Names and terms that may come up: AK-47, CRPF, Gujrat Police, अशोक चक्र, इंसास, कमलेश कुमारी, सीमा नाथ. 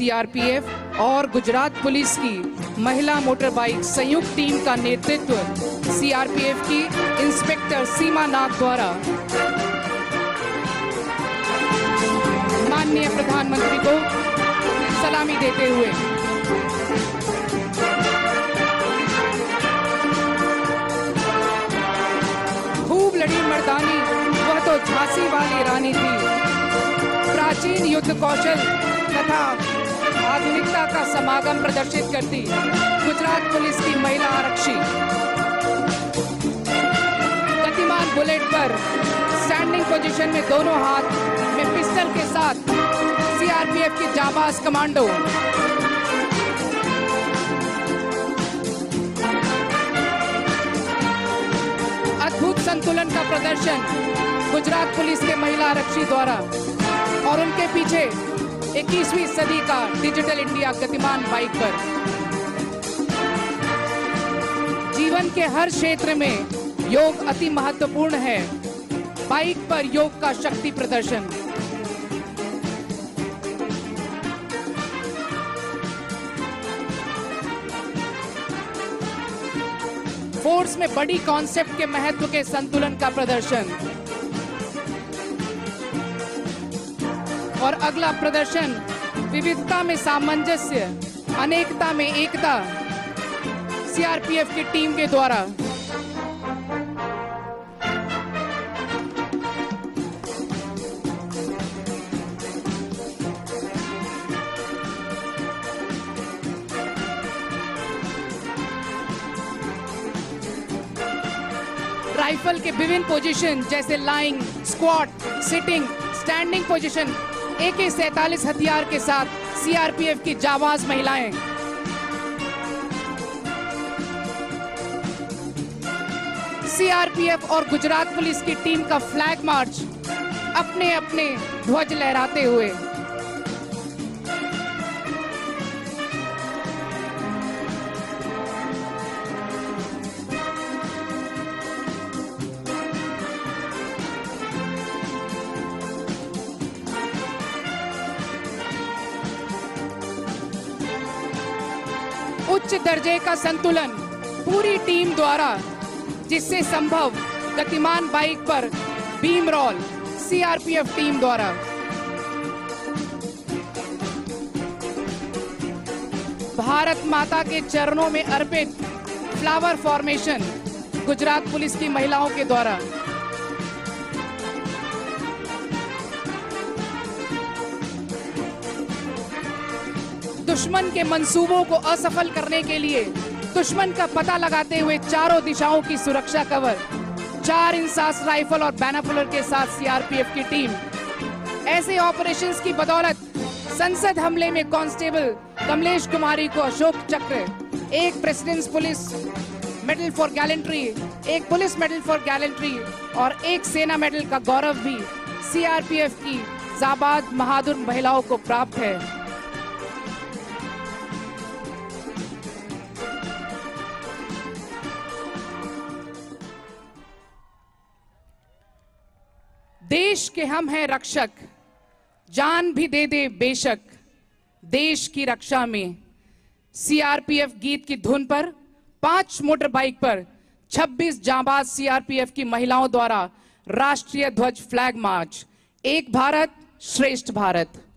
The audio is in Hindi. सीआरपीएफ और गुजरात पुलिस की महिला मोटर बाइक संयुक्त टीम का नेतृत्व सीआरपीएफ की इंस्पेक्टर सीमा नाथ द्वारा माननीय प्रधानमंत्री को सलामी देते हुए लड़ी मर्दानी, वह तो झांसी वाली रानी थी। प्राचीन युद्ध कौशल तथा आधुनिकता का समागम प्रदर्शित करती गुजरात पुलिस की महिला आरक्षी गतिमान बुलेट पर स्टैंडिंग पोजीशन में दोनों हाथ में पिस्टल के साथ सीआरपीएफ की जाबाज कमांडो अद्भुत संतुलन का प्रदर्शन गुजरात पुलिस के महिला आरक्षी द्वारा और उनके पीछे 21वीं सदी का डिजिटल इंडिया गतिमान बाइक पर जीवन के हर क्षेत्र में योग अति महत्वपूर्ण है। बाइक पर योग का शक्ति प्रदर्शन। फोर्स में बड़ी कॉन्सेप्ट के महत्व के संतुलन का प्रदर्शन और अगला प्रदर्शन विविधता में सामंजस्य, अनेकता में एकता सीआरपीएफ की टीम के द्वारा। राइफल के विभिन्न पोजीशन जैसे lying, squat, sitting, standing position AK-47 हथियार के साथ सीआरपीएफ की जाबाज महिलाएं सीआरपीएफ और गुजरात पुलिस की टीम का फ्लैग मार्च अपने अपने ध्वज लहराते हुए। उच्च दर्जे का संतुलन पूरी टीम द्वारा, जिससे संभव गतिमान बाइक पर बीम रोल सीआरपीएफ टीम द्वारा। भारत माता के चरणों में अर्पित फ्लावर फॉर्मेशन गुजरात पुलिस की महिलाओं के द्वारा। दुश्मन के मंसूबों को असफल करने के लिए दुश्मन का पता लगाते हुए चारों दिशाओं की सुरक्षा कवर 4 इंसास राइफल और बैनापुलर के साथ सीआरपीएफ की टीम। ऐसे ऑपरेशंस की बदौलत संसद हमले में कांस्टेबल कमलेश कुमारी को अशोक चक्र, 1 president's police medal for gallantry, 1 police medal for gallantry और 1 सेना मेडल का गौरव भी सीआरपीएफ की जाबाज बहादुर महिलाओं को प्राप्त है। देश के हम हैं रक्षक, जान भी दे दे बेशक देश की रक्षा में। सीआरपीएफ गीत की धुन पर 5 मोटर बाइक पर 26 जांबाज सीआरपीएफ की महिलाओं द्वारा राष्ट्रीय ध्वज फ्लैग मार्च। एक भारत श्रेष्ठ भारत।